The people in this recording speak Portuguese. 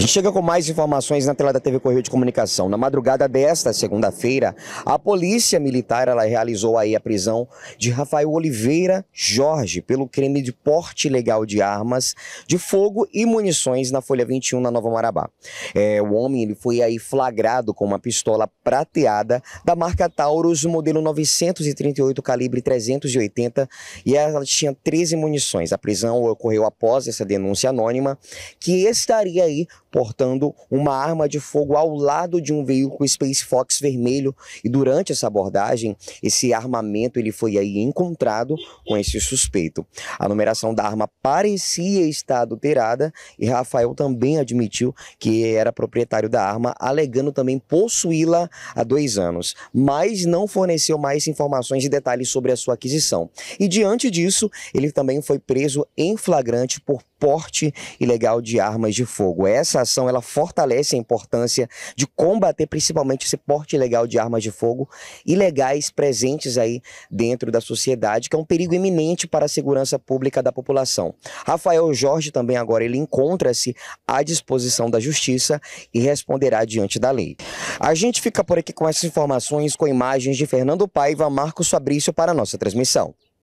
A gente chega com mais informações na tela da TV Correio de Comunicação. Na madrugada desta segunda-feira, a polícia militar realizou aí a prisão de Rafael Oliveira Jorge pelo crime de porte ilegal de armas de fogo e munições na Folha 21, na Nova Marabá. O homem foi aí flagrado com uma pistola prateada da marca Taurus, modelo 938, calibre 380, e ela tinha 13 munições. A prisão ocorreu após essa denúncia anônima que estaria aí portando uma arma de fogo ao lado de um veículo Space Fox vermelho, e durante essa abordagem esse armamento ele foi aí encontrado com esse suspeito. A numeração da arma parecia estar adulterada e Rafael também admitiu que era proprietário da arma, alegando também possuí-la há 2 anos, mas não forneceu mais informações e detalhes sobre a sua aquisição. E diante disso, ele também foi preso em flagrante por porte ilegal de armas de fogo. Essa ação ela fortalece a importância de combater principalmente esse porte ilegal de armas de fogo ilegais presentes aí dentro da sociedade, que é um perigo iminente para a segurança pública da população. Rafael Jorge também agora ele encontra-se à disposição da justiça e responderá diante da lei. A gente fica por aqui com essas informações, com imagens de Fernando Paiva, Marcos Fabrício para a nossa transmissão.